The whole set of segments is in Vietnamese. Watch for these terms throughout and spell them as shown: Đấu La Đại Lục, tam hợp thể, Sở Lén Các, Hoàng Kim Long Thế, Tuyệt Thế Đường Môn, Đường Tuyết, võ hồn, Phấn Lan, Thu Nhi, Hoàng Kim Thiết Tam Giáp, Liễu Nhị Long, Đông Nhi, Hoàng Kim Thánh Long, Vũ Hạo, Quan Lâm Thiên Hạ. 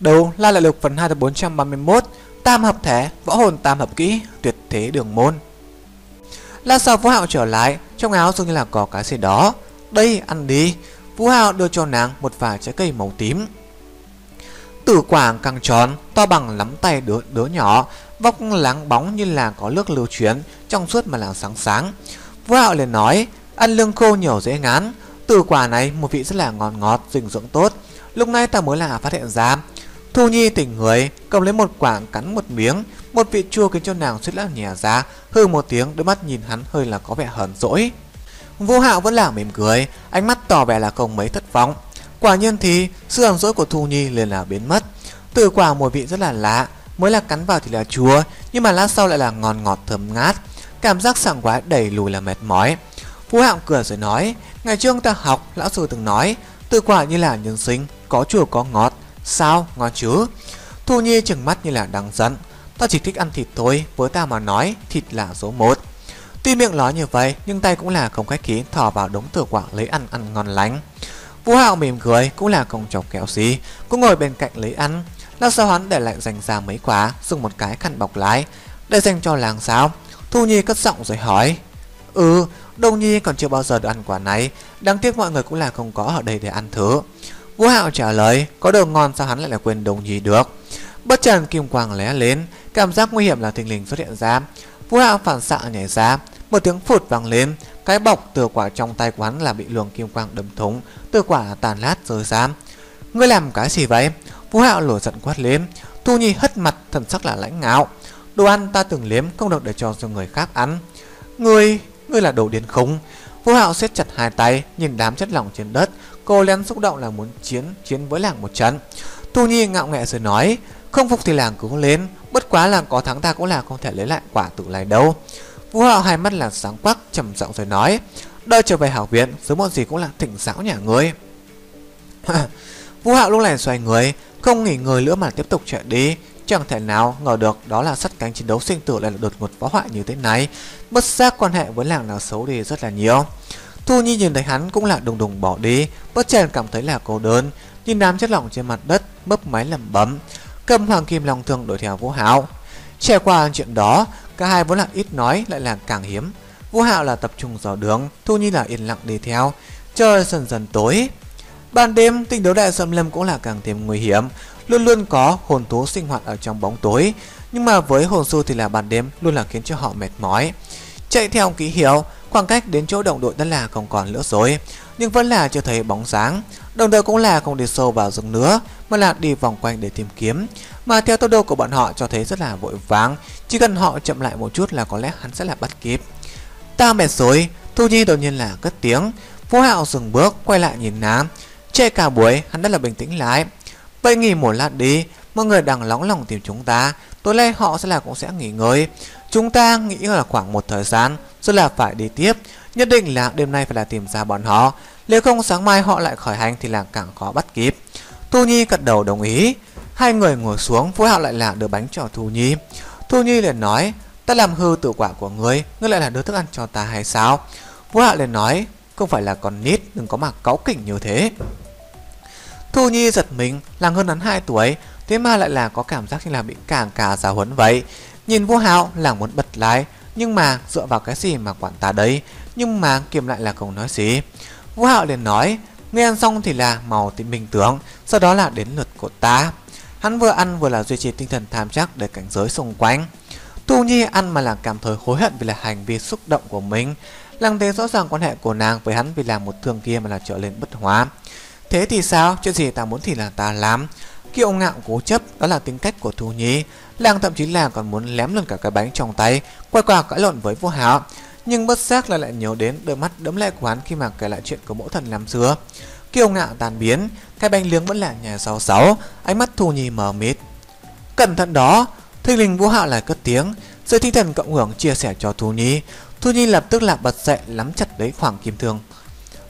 Đấu La Đại Lục phần 2 tập 431, tam hợp thể, võ hồn tam hợp kỹ, tuyệt thế đường môn. Là sao Vũ Hạo trở lại, trong áo dường như là có cái gì đó. Đây, ăn đi. Vũ Hạo đưa cho nàng một vài trái cây màu tím. Tử quảng càng tròn, to bằng nắm tay đứa nhỏ, vóc láng bóng như là có nước lưu chuyển, trong suốt mà là sáng sáng. Vũ Hạo liền nói, ăn lương khô nhiều dễ ngán. Từ quả này một vị rất là ngọt ngọt, dinh dưỡng tốt. Lúc này ta mới là phát hiện ra. Thu Nhi tỉnh người, cầm lấy một quả cắn một miếng. Một vị chua khiến cho nàng suýt lắm nhè ra, hừ một tiếng, đôi mắt nhìn hắn hơi là có vẻ hờn dỗi. Vũ Hạo vẫn là mỉm cười, ánh mắt tỏ vẻ là không mấy thất vọng. Quả nhiên thì sự hờn dỗi của Thu Nhi liền là biến mất. Từ quả mùi vị rất là lạ, mới là cắn vào thì là chua, nhưng mà lát sau lại là ngọt ngọt thơm ngát, cảm giác sảng khoái đẩy lùi là mệt mỏi. Vũ Hạo cười rồi nói, ngày trước ta học lão sư từng nói, từ quả như là nhân sinh, có chua có ngọt, sao ngon chứ? Thu Nhi chừng mắt như là đang giận, ta chỉ thích ăn thịt thôi, với ta mà nói thịt là số 1. Tuy miệng nói như vậy nhưng tay cũng là không khách khí thò vào đống từ quả lấy ăn, ăn ngon lành. Vũ Hạo mỉm cười, cũng là không chọc kẹo gì, cũng ngồi bên cạnh lấy ăn. Lát sau hắn để lại dành ra mấy quả, dùng một cái khăn bọc lái để dành cho làng sao. Thu Nhi cất giọng rồi hỏi, ừ, Đông Nhi còn chưa bao giờ được ăn quả này, đáng tiếc mọi người cũng là không có ở đây để ăn thứ. Vũ Hạo trả lời, có đồ ngon sao hắn lại là quên Đông Nhi được. Bất chợt kim quang lóe lên, cảm giác nguy hiểm là thình lình xuất hiện ra. Vũ Hạo phản xạ nhảy ra, một tiếng phụt vang lên, cái bọc từ quả trong tay của hắn là bị luồng kim quang đâm thủng, từ quả tàn lát rơi ra. Ngươi làm cái gì vậy? Vũ Hạo nổi giận quát lên. Thu Nhi hất mặt, thần sắc là lãnh ngạo, đồ ăn ta từng liếm không được để cho người khác ăn. Ngươi là đồ điên khùng. Vũ Hạo siết chặt hai tay, nhìn đám chất lỏng trên đất, cô lén xúc động là muốn chiến với làng một trận. Thu Nhi ngạo nghễ rồi nói, không phục thì làng cứ lên, bất quá làng có thắng ta cũng là không thể lấy lại quả tự này đâu. Vũ Hạo hai mắt là sáng quắc, trầm giọng rồi nói, đợi trở về học viện, sớm muộn gì cũng là thỉnh giáo nhà ngươi. Vũ Hạo lúc này xoay người, không nghỉ ngơi nữa mà tiếp tục chạy đi. Chẳng thể nào ngờ được đó là sắt cánh chiến đấu sinh tử lại là đột ngột phá hoại như thế này, bất giác quan hệ với làng nào xấu đi rất là nhiều. Thu Nhi nhìn thấy hắn cũng là đùng đùng bỏ đi, bất chợt cảm thấy là cô đơn, nhìn đám chất lỏng trên mặt đất, mấp máy lẩm bẩm, cầm Hoàng Kim Long Thương đuổi theo Vũ Hạo. Trải qua chuyện đó, cả hai vốn là ít nói lại là càng hiếm. Vũ Hạo là tập trung dò đường, Thu Nhi là yên lặng đi theo. Trời dần dần tối. Ban đêm tình đấu đại xâm lâm cũng là càng thêm nguy hiểm, luôn luôn có hồn thú sinh hoạt ở trong bóng tối, nhưng mà với hồn sư thì là ban đêm luôn là khiến cho họ mệt mỏi. Chạy theo ký hiệu, khoảng cách đến chỗ đồng đội đã là không còn nữa rồi, nhưng vẫn là chưa thấy bóng dáng. Đồng đội cũng là không đi sâu vào rừng nữa mà là đi vòng quanh để tìm kiếm, mà theo tốc độ của bọn họ cho thấy rất là vội vàng, chỉ cần họ chậm lại một chút là có lẽ hắn sẽ là bắt kịp. Ta mệt rồi, Thu Nhi đột nhiên là cất tiếng. Vũ Hạo dừng bước, quay lại nhìn nàng. Chơi cả buổi hắn đã là bình tĩnh lại. Vậy nghỉ một lát đi, mọi người đang lóng lòng tìm chúng ta, tối nay họ sẽ là cũng sẽ nghỉ ngơi. Chúng ta nghĩ là khoảng một thời gian rồi là phải đi tiếp, nhất định là đêm nay phải là tìm ra bọn họ, nếu không sáng mai họ lại khởi hành thì là càng khó bắt kịp. Thu Nhi gật đầu đồng ý. Hai người ngồi xuống, Vũ Hạo lại là đưa bánh cho Thu Nhi. Thu Nhi liền nói, ta làm hư tự quả của ngươi, ngươi lại là đưa thức ăn cho ta hay sao? Vũ Hạo liền nói, không phải là con nít, đừng có mà cáu kỉnh như thế. Thu Nhi giật mình, làng hơn hắn 2 tuổi, thế mà lại là có cảm giác như là bị càng cả giáo huấn vậy. Nhìn Vũ Hạo, làng muốn bật lái, nhưng mà dựa vào cái gì mà quản ta đấy, nhưng mà kiềm lại là không nói gì. Vũ Hạo liền nói, nghe ăn xong thì là màu tìm bình tưởng, sau đó là đến lượt của ta. Hắn vừa ăn vừa là duy trì tinh thần tham chắc để cảnh giới xung quanh. Thu Nhi ăn mà là cảm thấy hối hận vì là hành vi xúc động của mình. Làng thấy rõ ràng quan hệ của nàng với hắn vì là một thương kia mà là trở lên bất hóa. Thế thì sao, chuyện gì ta muốn thì là ta làm. Kiêu ngạo cố chấp, đó là tính cách của Thu Nhi. Làng thậm chí là còn muốn lém luôn cả cái bánh trong tay, quay qua cãi lộn với Vũ Hạo. Nhưng bất giác lại nhớ đến đôi mắt đẫm lệ của hắn khi mà kể lại chuyện của mẫu thần năm xưa. Kiêu ngạo tan biến, cái bánh lướng vẫn là nhà sáu sáu, ánh mắt Thu Nhi mờ mịt. Cẩn thận đó, thình lình Vũ Hạo lại cất tiếng, sự tinh thần cộng hưởng chia sẻ cho Thu Nhi. Thu Nhi lập tức là bật dậy, lắm chặt lấy khoảng kim thương.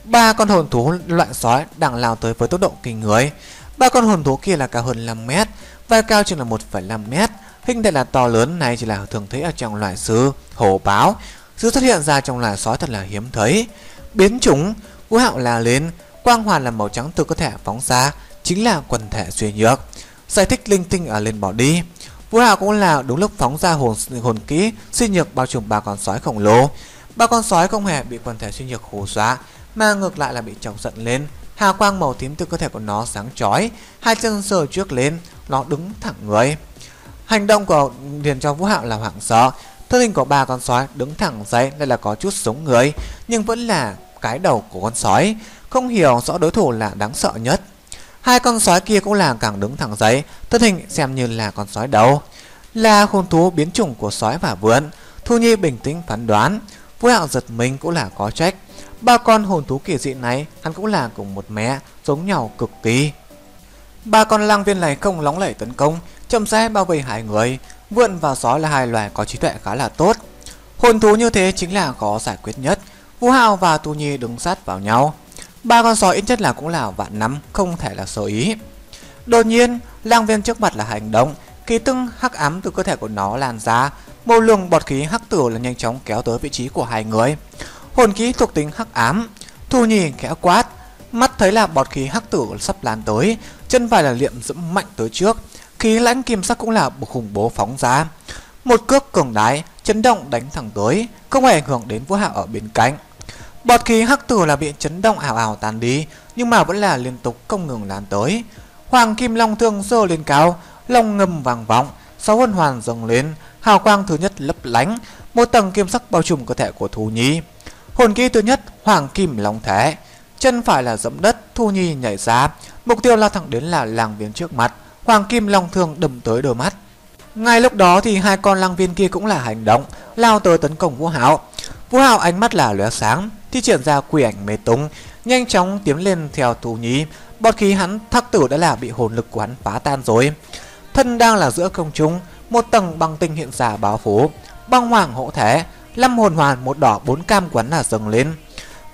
Ba con hồn thú loại sói đang lao tới với tốc độ kinh người. Ba con hồn thú kia là cao hơn 5 mét, vai cao chừng là 1,5 mét, hình thể là to lớn này chỉ là thường thấy ở trong loài sư, hổ báo. Sự xuất hiện ra trong loài sói thật là hiếm thấy. Biến chủng, Vũ Hạo là lên, quang hoàn là màu trắng từ cơ thể phóng ra, chính là quần thể suy nhược. giải thích linh tinh ở lên bỏ đi. Vũ Hạo cũng là đúng lúc phóng ra hồn kỹ suy nhược bao trùm ba con sói khổng lồ. Ba con sói không hề bị quần thể suy nhược hù dọa, mà ngược lại là bị chọc giận lên. Hào quang màu tím từ cơ thể của nó sáng chói, hai chân sờ trước lên, nó đứng thẳng người. Hành động của điền cho Vũ Hạo là hoảng sợ. Thân hình của ba con sói đứng thẳng dậy, đây là có chút sống người, nhưng vẫn là cái đầu của con sói. Không hiểu rõ đối thủ là đáng sợ nhất. Hai con sói kia cũng là càng đứng thẳng dậy, thân hình xem như là con sói đầu. Là hồn thú biến chủng của sói và vượn, Thu Nhi bình tĩnh phán đoán. Vũ Hạo giật mình cũng là có trách. Ba con hồn thú kỳ dị này hắn cũng là cùng một mẹ, giống nhau cực kỳ. Ba con lang viên này không lóng lẩy tấn công, chậm rãi bao vây hai người. Vượn và sói là hai loài có trí tuệ khá là tốt. Hồn thú như thế chính là khó giải quyết nhất. Vũ Hạo và Thu Nhi đứng sát vào nhau. Ba con sói ít nhất là cũng là vạn năm, không thể là sơ ý. Đột nhiên, lang viên trước mặt là hành động, khí tưng hắc ám từ cơ thể của nó lan ra, một luồng bọt khí hắc tử là nhanh chóng kéo tới vị trí của hai người. Hồn khí thuộc tính hắc ám, Thu Nhi khẽ quát, mắt thấy là bọt khí hắc tử sắp lan tới, chân phải là liệm dẫm mạnh tới trước, khí lãnh kim sắc cũng là khủng bố phóng ra. Một cước cường đái, chấn động đánh thẳng tới, không hề ảnh hưởng đến Vũ Hạo ở bên cạnh. Bọt khí hắc tử là bị chấn động ảo ảo tan đi, nhưng mà vẫn là liên tục không ngừng lan tới. Hoàng Kim Long thương dơ lên cao, long ngâm vàng vọng, sáu huân hoàn dâng lên, hào quang thứ nhất lấp lánh, một tầng kim sắc bao trùm cơ thể của Thu Nhi. Hồn kỹ thứ nhất Hoàng Kim Long Thế, chân phải là dẫm đất, Thu Nhi nhảy ra, mục tiêu lao thẳng đến là lang viên trước mặt. Hoàng Kim Long thương đâm tới đôi mắt. Ngay lúc đó thì hai con lang viên kia cũng là hành động, lao tới tấn công Vũ Hạo. Vũ Hạo ánh mắt là lóe sáng, thi triển ra quỷ ảnh mê tung, nhanh chóng tiến lên theo Thu Nhi. Bọt khí hắn thắc tử đã là bị hồn lực của hắn phá tan rồi. Thân đang là giữa không trung, một tầng băng tinh hiện ra bao phủ, băng hoàng hộ thể, năm hồn hoàn một đỏ bốn cam quấn là dâng lên.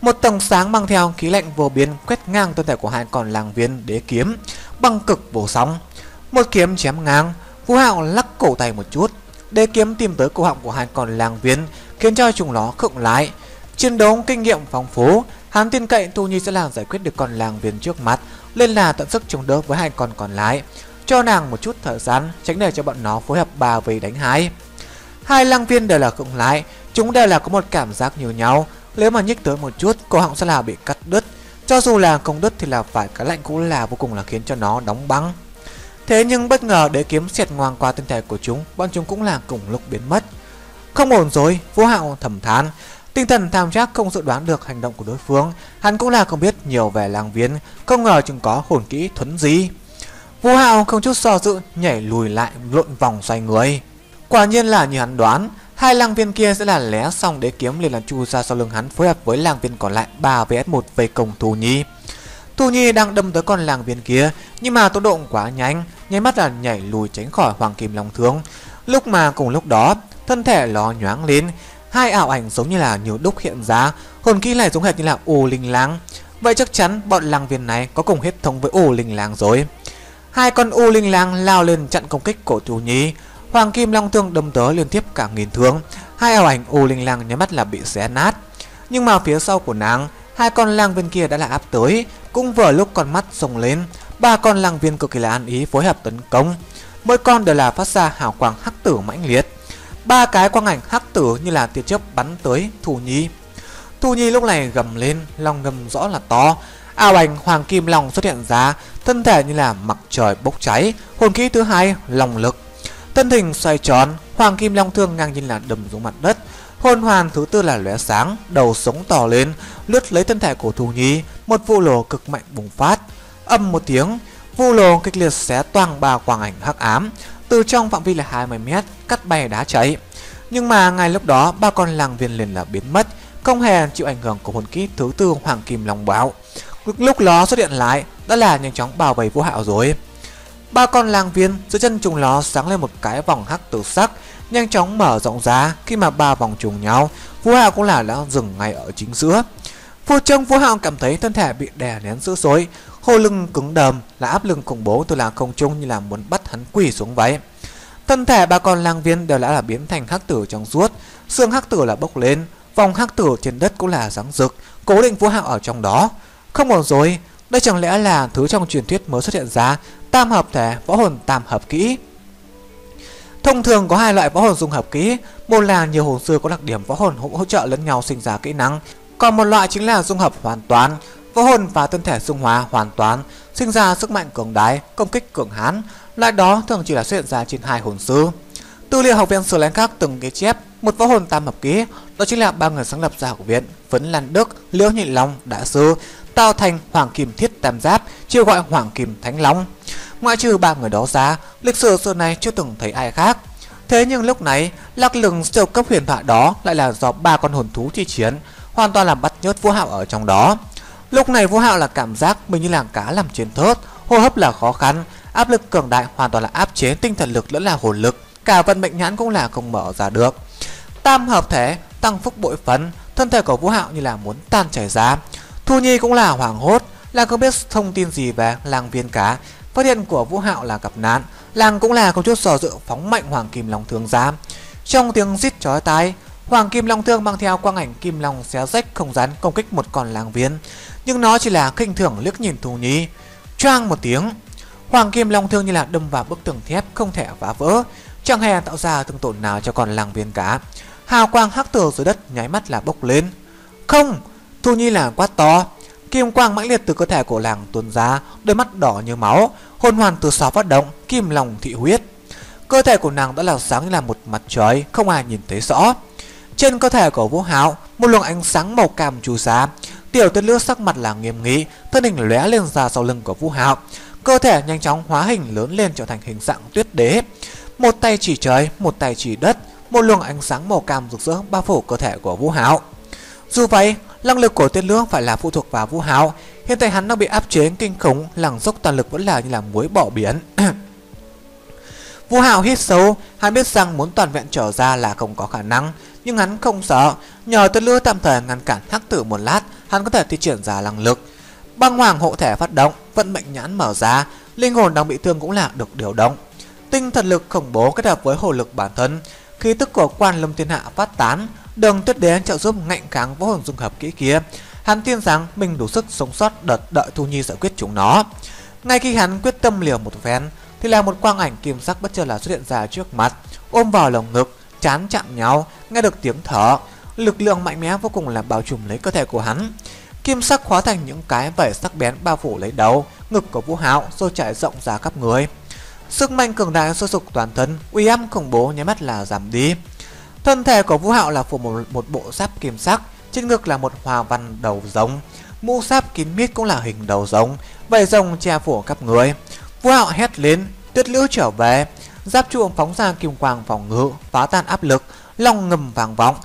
Một tầng sáng mang theo khí lạnh vô biên quét ngang thân thể của hai con lang viên đế kiếm, băng cực vô song. Một kiếm chém ngang, Vũ Hạo lắc cổ tay một chút, đế kiếm tìm tới cổ họng của hai con lang viên, khiến cho chúng nó khựng lại. Chiến đấu kinh nghiệm phong phú, hắn tin cậy Thu Nhi sẽ là giải quyết được con lang viên trước mặt, nên là tận sức chống đỡ với hai con còn lại, cho nàng một chút thời gian, tránh để cho bọn nó phối hợp ba về đánh hai. Hai lang viên đều là khựng lại, chúng đều là có một cảm giác như nhau, nếu mà nhích tới một chút, cổ họng sẽ là bị cắt đứt, cho dù là không đứt thì là phải cái lạnh cũng là vô cùng là khiến cho nó đóng băng. Thế nhưng bất ngờ đế kiếm xẹt ngang qua thân thể của chúng, bọn chúng cũng là cùng lúc biến mất. Không ổn rồi, Vũ Hạo thầm than. Tinh thần tham trác không dự đoán được hành động của đối phương, hắn cũng là không biết nhiều về lang viên, không ngờ chúng có hồn kỹ thuấn gì. Vũ Hạo không chút so dự nhảy lùi lại lộn vòng xoay người. Quả nhiên là như hắn đoán, hai lang viên kia sẽ là lé xong đế kiếm liền là chui ra sau lưng hắn phối hợp với lang viên còn lại 3 vs 1 về cổng Thu Nhi. Thu Nhi đang đâm tới con lang viên kia, nhưng mà tốc độ quá nhanh, nháy mắt là nhảy lùi tránh khỏi Hoàng Kim Long Thương. Lúc mà cùng lúc đó, thân thể nó nhoáng lên, hai ảo ảnh giống như là nhiều đúc hiện ra, hồn kỹ này giống hệt như là U Linh Lang. Vậy chắc chắn bọn lang viên này có cùng huyết thống với U Linh Lang rồi. Hai con U Linh Lang lao lên chặn công kích của Thu Nhi, Hoàng Kim Long Thương đâm tới liên tiếp cả nghìn thương, hai ảo ảnh U Linh Lang nháy mắt là bị xé nát. Nhưng mà phía sau của nàng, hai con lang viên kia đã là áp tới, cũng vừa lúc con mắt sông lên, ba con lang viên cực kỳ là ăn ý phối hợp tấn công, mỗi con đều là phát ra hào quang hắc tử mãnh liệt. Ba cái quang ảnh hắc tử như là tia chớp bắn tới Thu Nhi. Thu Nhi lúc này gầm lên, long ngầm rõ là to, ảo ảnh Hoàng Kim Long xuất hiện ra, thân thể như là mặt trời bốc cháy, hồn kỹ thứ hai long lực, thân hình xoay tròn, Hoàng Kim Long thương ngang nhiên là đầm xuống mặt đất. Hồn hoàn thứ tư là lóe sáng, đầu sống to lên, lướt lấy thân thể của Thu Nhi, một vụ lồ cực mạnh bùng phát. Âm một tiếng, vụ lồ kịch liệt xé toang ba quang ảnh hắc ám, từ trong phạm vi là 20 m, cắt bay đá cháy. Nhưng mà ngay lúc đó, ba con lang viên liền là biến mất, không hề chịu ảnh hưởng của hồn kỹ thứ tư Hoàng Kim Long Bạo. Lúc nó xuất hiện lại, đã là nhanh chóng bao vây Vũ Hạo rồi. Ba con lang viên dưới chân chúng nó sáng lên một cái vòng hắc tử sắc, nhanh chóng mở rộng ra. Khi mà ba vòng trùng nhau, Vũ Hạo cũng là đã dừng ngay ở chính giữa. Phút chốc Vũ Hạo cảm thấy thân thể bị đè nén dữ dội, hô lưng cứng đờm là áp lực khủng bố từ là không trung như là muốn bắt hắn quỳ xuống váy. Thân thể ba con lang viên đều đã là biến thành hắc tử trong suốt, xương hắc tử là bốc lên, vòng hắc tử trên đất cũng là sáng rực, cố định Vũ Hạo ở trong đó. Không ổn rồi, đây chẳng lẽ là thứ trong truyền thuyết mới xuất hiện ra tam hợp thể, võ hồn tam hợp kỹ. Thông thường có hai loại võ hồn dung hợp kỹ, một là nhiều hồn sư có đặc điểm võ hồn hỗ trợ lẫn nhau sinh ra kỹ năng, còn một loại chính là dung hợp hoàn toàn, võ hồn và thân thể dung hóa hoàn toàn, sinh ra sức mạnh cường đại, công kích cường hãn. Loại đó thường chỉ là xuất hiện ra trên hai hồn sư. Tư liệu học viện Sở Lén Các từng ghi chép một võ hồn tam hợp kỹ, đó chính là ba người sáng lập ra học viện Phấn Lan Đức, Liễu Nhị Long đại sư tạo thành Hoàng Kim Thiết Tam Giáp, chiêu gọi Hoàng Kim Thánh Long. Ngoại trừ ba người đó ra, lịch sử xưa này chưa từng thấy ai khác. Thế nhưng lúc này, lắc lừng siêu cấp huyền thoại đó lại là do ba con hồn thú chi chiến, hoàn toàn là bắt nhốt Vũ Hạo ở trong đó. Lúc này Vũ Hạo là cảm giác mình như là cá làm trên thớt, hô hấp là khó khăn, áp lực cường đại hoàn toàn là áp chế tinh thần lực lẫn là hồn lực, cả vận mệnh nhãn cũng là không mở ra được. Tam hợp thể tăng phúc bội phấn, thân thể của Vũ Hạo như là muốn tan chảy ra. Thu Nhi cũng là hoảng hốt, là không biết thông tin gì về làng viên cá. Phát hiện của Vũ Hạo là gặp nạn, làng cũng là không chút sở dự phóng mạnh Hoàng Kim Long Thương ra. Trong tiếng rít chói tai, Hoàng Kim Long Thương mang theo quang ảnh kim long xé rách không gian công kích một con làng viên, nhưng nó chỉ là khinh thường liếc nhìn Thu Nhi. Choang một tiếng, Hoàng Kim Long Thương như là đâm vào bức tường thép không thể phá vỡ, chẳng hề tạo ra thương tổn nào cho con làng viên cá. Hào quang hắc tử dưới đất nháy mắt là bốc lên. Không! Thu Nhi là quát to. Kim quang mãnh liệt từ cơ thể của làng tuôn ra, đôi mắt đỏ như máu, hồn hoàn từ sáu phát động, kim lòng thị huyết. Cơ thể của nàng đã là sáng như là một mặt trời, không ai nhìn thấy rõ. Trên cơ thể của Vũ Hạo, một luồng ánh sáng màu cam trù ra. Tiểu Tuyết Lữ sắc mặt là nghiêm nghị, thân hình lóe lên ra sau lưng của Vũ Hạo, cơ thể nhanh chóng hóa hình lớn lên trở thành hình dạng tuyết đế. Một tay chỉ trời, một tay chỉ đất, một luồng ánh sáng màu cam rực rỡ bao phủ cơ thể của Vũ Hạo. Dù vậy, năng lực của Tuyết Lữ phải là phụ thuộc vào Vũ Hạo. Hiện tại hắn đang bị áp chế kinh khủng, làng dốc toàn lực vẫn là như là muối bỏ biển. Vũ Hạo hít sâu, hắn biết rằng muốn toàn vẹn trở ra là không có khả năng, nhưng hắn không sợ. Nhờ Tuyết Lữ tạm thời ngăn cản hắc tử một lát, hắn có thể thi triển ra năng lực. Băng hoàng hộ thể phát động, vận mệnh nhãn mở ra, linh hồn đang bị thương cũng là được điều động. Tinh thần lực khủng bố kết hợp với hồn lực bản thân, khí tức của Quan Lâm Thiên Hạ phát tán, Đường Tuyết Đế trợ giúp ngạnh kháng võ hồn dung hợp kỹ kia. Hắn tin rằng mình đủ sức sống sót đợt đợi Thu Nhi giải quyết chúng nó. Ngay khi hắn quyết tâm liều một phen, thì là một quang ảnh kim sắc bất chợt là xuất hiện ra trước mặt, ôm vào lồng ngực, chán chạm nhau, nghe được tiếng thở, lực lượng mạnh mẽ vô cùng là bao trùm lấy cơ thể của hắn. Kim sắc hóa thành những cái vảy sắc bén bao phủ lấy đầu, ngực của Vũ Hạo rồi trải rộng ra khắp người. Sức mạnh cường đại sôi sục toàn thân, uy áp khủng bố nháy mắt là giảm đi. Thân thể của Vũ Hạo là phủ một bộ giáp kim sắc, trên ngực là một hoa văn đầu rồng, mũ giáp kín mít cũng là hình đầu rồng, vảy rồng che phủ khắp người. Vũ Hạo hét lên, Tuyết Lữ trở về, giáp trụ phóng ra kim quang phòng ngự, phá tan áp lực, long ngầm vang vọng.